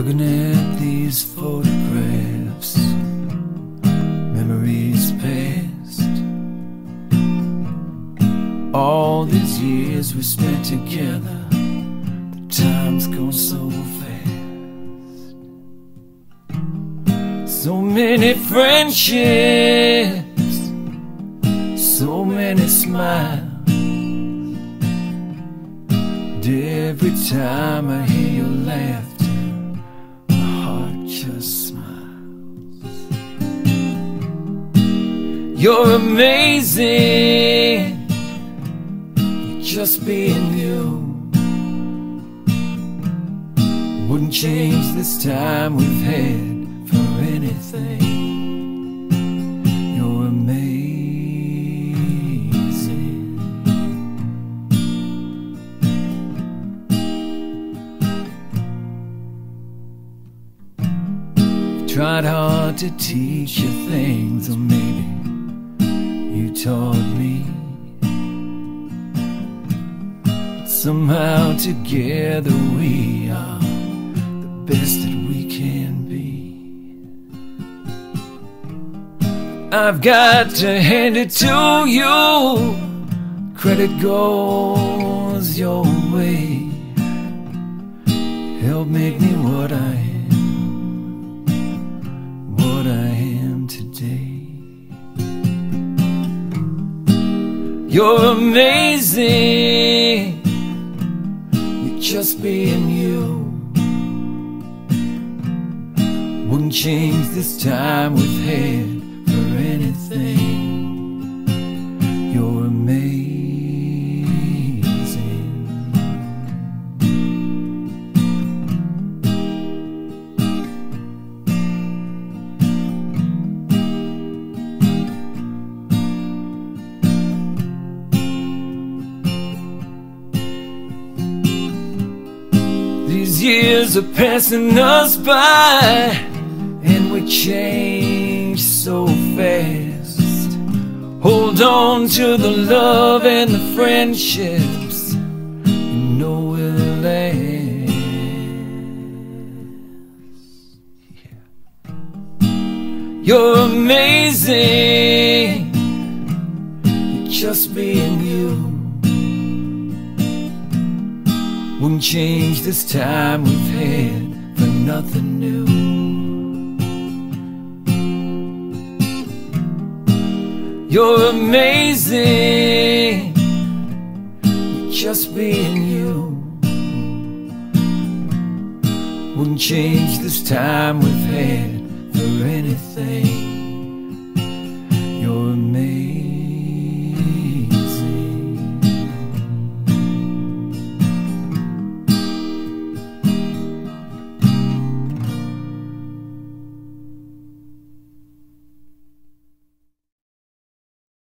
Looking at these photographs, memories past. All these years we spent together, the time's gone so fast. So many friendships, so many smiles. And every time I hear your laugh, just smiles. You're amazing, you're just being you. Wouldn't change this time we've had for anything. You're amazing. Tried hard to teach you things, or maybe you taught me. But somehow together we are the best that we can be. I've got to hand it to you, credit goes your way. Help make me what I am, today. You're amazing, you're just being you. Wouldn't change this time we've had for anything. You're amazing. These years are passing us by, and we change so fast. Hold on to the love and the friendships you know will last. Yeah. You're amazing, you're just being you. Won't change this time we've had for nothing new. You're amazing, you're just being you. Won't change this time we've had for anything.